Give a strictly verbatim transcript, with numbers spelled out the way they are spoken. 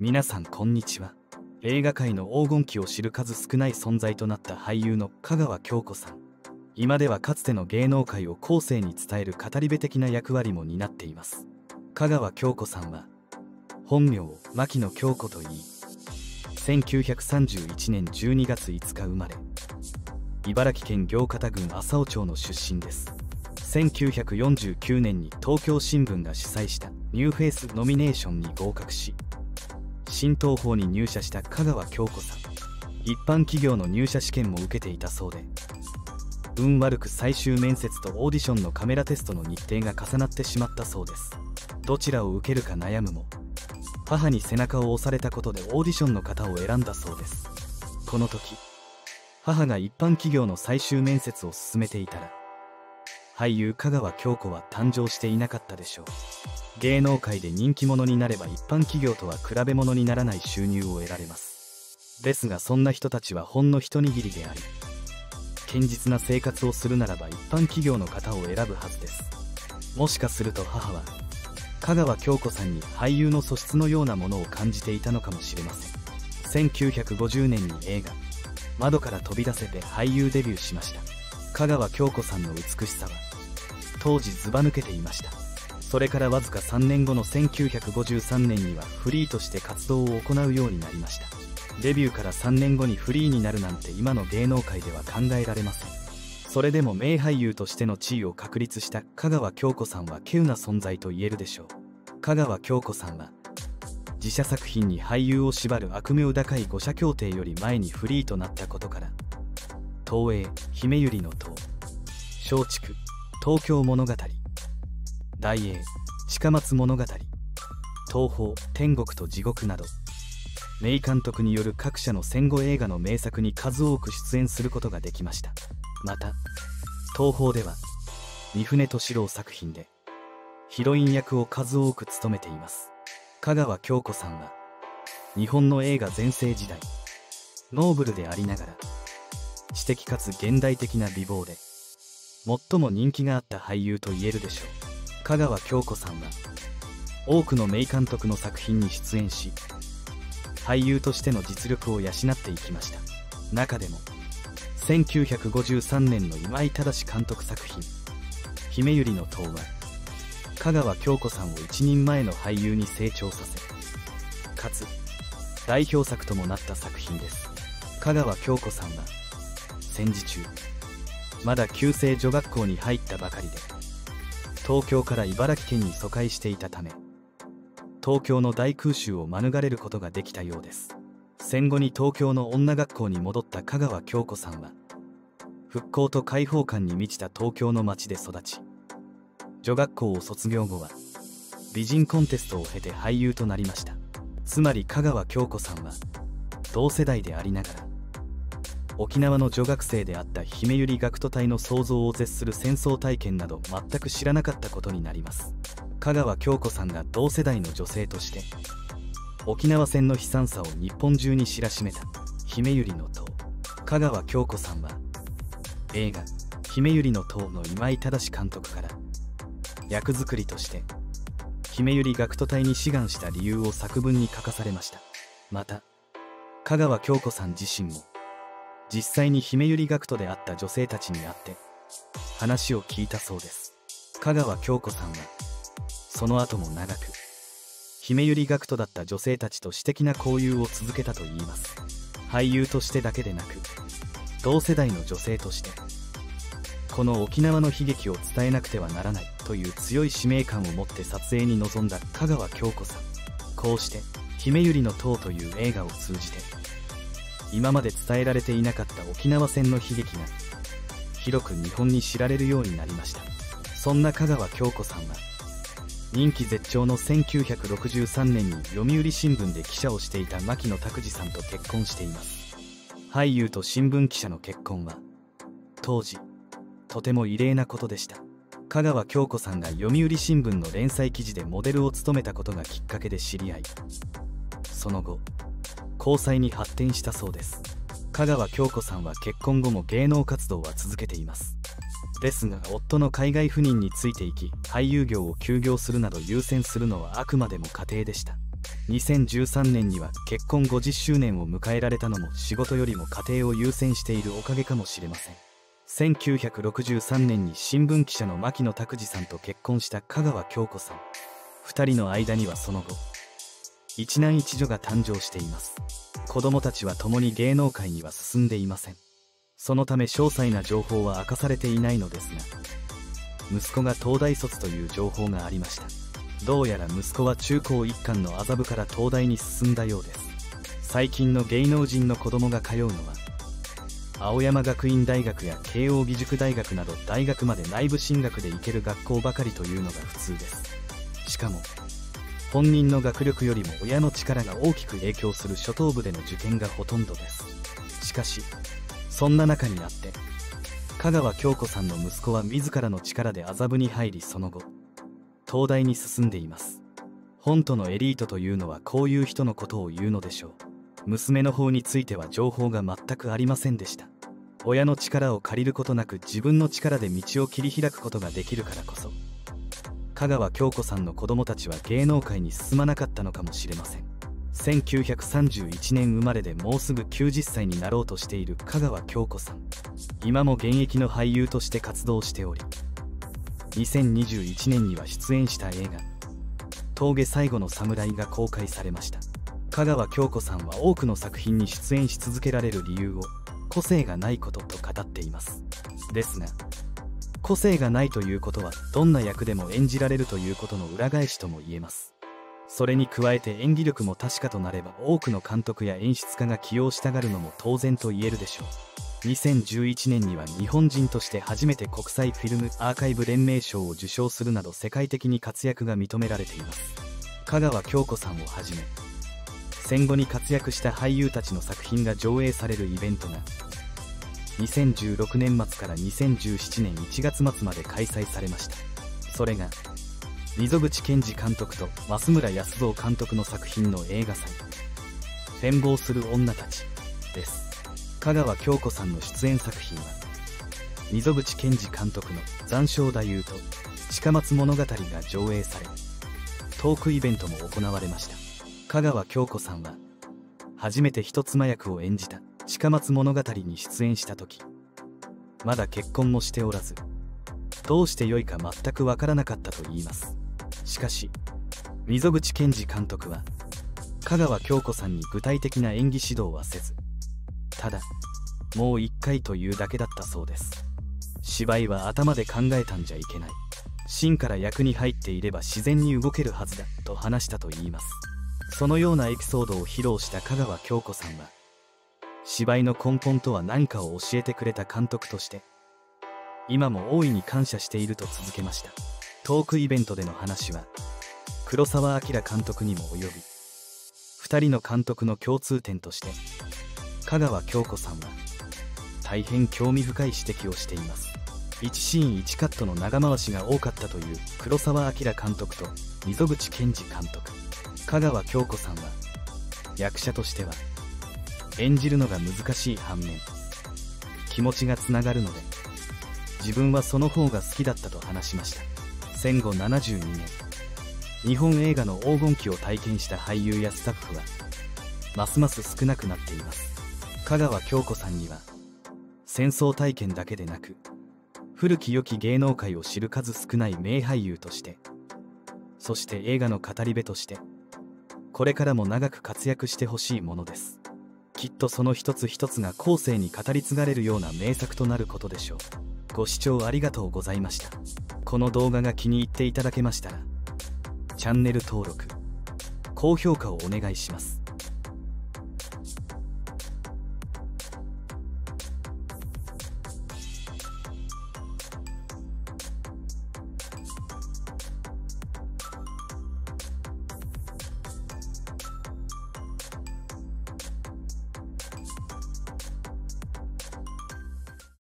皆さんこんにちは。映画界の黄金期を知る数少ない存在となった俳優の香川恭子さん。今ではかつての芸能界を後世に伝える語り部的な役割も担っています。香川恭子さんは本名を牧野恭子と言い、せんきゅうひゃくさんじゅういちねんじゅうにがついつか生まれ、茨城県行方郡麻生町の出身です。せんきゅうひゃくよんじゅうきゅうねんに東京新聞が主催したニューフェイスノミネーションに合格し、新東宝に入社した香川恭子さん。一般企業の入社試験も受けていたそうで、運悪く最終面接とオーディションのカメラテストの日程が重なってしまったそうです。どちらを受けるか悩むも、母に背中を押されたことでオーディションの方を選んだそうです。この時、母が一般企業の最終面接を進めていたら、俳優香川恭子は誕生していなかったでしょう。芸能界で人気者になれば一般企業とは比べ物にならない収入を得られます。ですがそんな人たちはほんの一握りであり、堅実な生活をするならば一般企業の方を選ぶはずです。もしかすると母は香川恭子さんに俳優の素質のようなものを感じていたのかもしれません。せんきゅうひゃくごじゅうねんに映画「窓から飛び出せ」で俳優デビューしました。香川恭子さんの美しさは当時ずば抜けていました。それからわずかさんねんごのせんきゅうひゃくごじゅうさんねんにはフリーとして活動を行うようになりました。デビューからさんねんごにフリーになるなんて今の芸能界では考えられません。それでも名俳優としての地位を確立した香川恭子さんは稀有な存在と言えるでしょう。香川恭子さんは自社作品に俳優を縛る悪名高い五社協定より前にフリーとなったことから、東映「姫百合の塔」「松竹」東京物語、大映、近松物語、東宝、天国と地獄など、名監督による各社の戦後映画の名作に数多く出演することができました。また、東宝では、三船敏郎作品で、ヒロイン役を数多く務めています。香川恭子さんは、日本の映画全盛時代、ノーブルでありながら、知的かつ現代的な美貌で、最も人気があった俳優と言えるでしょう。香川恭子さんは多くの名監督の作品に出演し、俳優としての実力を養っていきました。中でもせんきゅうひゃくごじゅうさんねんの今井正監督作品「姫百合の塔」は香川恭子さんを一人前の俳優に成長させ、かつ代表作ともなった作品です。香川恭子さんは戦時中、まだ旧制女学校に入ったばかりで、東京から茨城県に疎開していたため、東京の大空襲を免れることができたようです。戦後に東京の女学校に戻った香川恭子さんは、復興と解放感に満ちた東京の街で育ち、女学校を卒業後は美人コンテストを経て俳優となりました。つまり香川恭子さんは同世代でありながら、沖縄の女学生であった姫百合学徒隊の想像を絶する戦争体験など全く知らなかったことになります。香川恭子さんが同世代の女性として沖縄戦の悲惨さを日本中に知らしめた「姫百合の塔」。香川恭子さんは映画「姫百合の塔」の今井正監督から役作りとして姫百合学徒隊に志願した理由を作文に書かされました。また香川恭子さん自身も実際に姫百合学徒であった女性たちに会って話を聞いたそうです。香川恭子さんはその後も長く姫百合学徒だった女性たちと私的な交友を続けたといいます。俳優としてだけでなく、同世代の女性としてこの沖縄の悲劇を伝えなくてはならないという強い使命感を持って撮影に臨んだ香川恭子さん。こうして「姫百合の塔」という映画を通じて、今まで伝えられていなかった沖縄戦の悲劇が広く日本に知られるようになりました。そんな香川恭子さんは人気絶頂のせんきゅうひゃくろくじゅうさんねんに読売新聞で記者をしていた牧野拓治さんと結婚しています。俳優と新聞記者の結婚は当時とても異例なことでした。香川恭子さんが読売新聞の連載記事でモデルを務めたことがきっかけで知り合い、その後交際に発展したそうです。香川恭子さんは結婚後も芸能活動は続けています。ですが夫の海外赴任についていき、俳優業を休業するなど優先するのはあくまでも家庭でした。にせんじゅうさんねんには結婚ごじゅっしゅうねんを迎えられたのも仕事よりも家庭を優先しているおかげかもしれません。せんきゅうひゃくろくじゅうさんねんに新聞記者の牧野拓司さんと結婚した香川恭子さん。ふたりの間にはその後一男一女が誕生しています。子供たちは共に芸能界には進んでいません。そのため詳細な情報は明かされていないのですが、息子が東大卒という情報がありました。どうやら息子は中高一貫の麻布から東大に進んだようです。最近の芸能人の子供が通うのは青山学院大学や慶応義塾大学など大学まで内部進学で行ける学校ばかりというのが普通です。しかも本人の学力よりも親の力が大きく影響する初等部での受験がほとんどです。しかしそんな中になって香川恭子さんの息子は自らの力で麻布に入り、その後東大に進んでいます。本当のエリートというのはこういう人のことを言うのでしょう。娘の方については情報が全くありませんでした。親の力を借りることなく自分の力で道を切り開くことができるからこそ香川恭子さんの子供たちは芸能界に進まなかったのかもしれません。せんきゅうひゃくさんじゅういちねん生まれでもうすぐきゅうじゅっさいになろうとしている香川恭子さん、今も現役の俳優として活動しており、にせんにじゅういちねんには出演した映画「峠最後の侍」が公開されました。香川恭子さんは多くの作品に出演し続けられる理由を個性がないことと語っています。ですが個性がないということはどんな役でも演じられるということの裏返しとも言えます。それに加えて演技力も確かとなれば多くの監督や演出家が起用したがるのも当然と言えるでしょう。にせんじゅういちねんには日本人として初めて国際フィルムアーカイブ連盟賞を受賞するなど世界的に活躍が認められています。香川恭子さんをはじめ戦後に活躍した俳優たちの作品が上映されるイベントがにせんじゅうろくねん末からにせんじゅうななねんいちがつ末まで開催されました。それが溝口健二監督と増村康三監督の作品の映画祭「変貌する女たち」です。香川恭子さんの出演作品は溝口健二監督の「残照太夫」と「近松物語」が上映されトークイベントも行われました。香川恭子さんは初めて人妻役を演じた近松物語に出演した時、まだ結婚もしておらずどうしてよいか全くわからなかったと言います。しかし溝口健二監督は香川恭子さんに具体的な演技指導はせず、ただもう一回というだけだったそうです。芝居は頭で考えたんじゃいけない、芯から役に入っていれば自然に動けるはずだと話したと言います。そのようなエピソードを披露した香川恭子さんは芝居の根本とは何かを教えてくれた監督として今も大いに感謝していると続けました。トークイベントでの話は黒澤明監督にも及び、ふたりの監督の共通点として香川恭子さんは大変興味深い指摘をしています。いちシーンいちカットの長回しが多かったという黒澤明監督と溝口健二監督、香川恭子さんは役者としては演じるのが難しい反面気持ちがつながるので自分はその方が好きだったと話しました。戦後ななじゅうにねん日本映画の黄金期を体験した俳優やスタッフはますます少なくなっています。香川恭子さんには戦争体験だけでなく古き良き芸能界を知る数少ない名俳優として、そして映画の語り部としてこれからも長く活躍してほしいものです。きっとその一つ一つが後世に語り継がれるような名作となることでしょう。ご視聴ありがとうございました。この動画が気に入っていただけましたら、チャンネル登録、高評価をお願いします。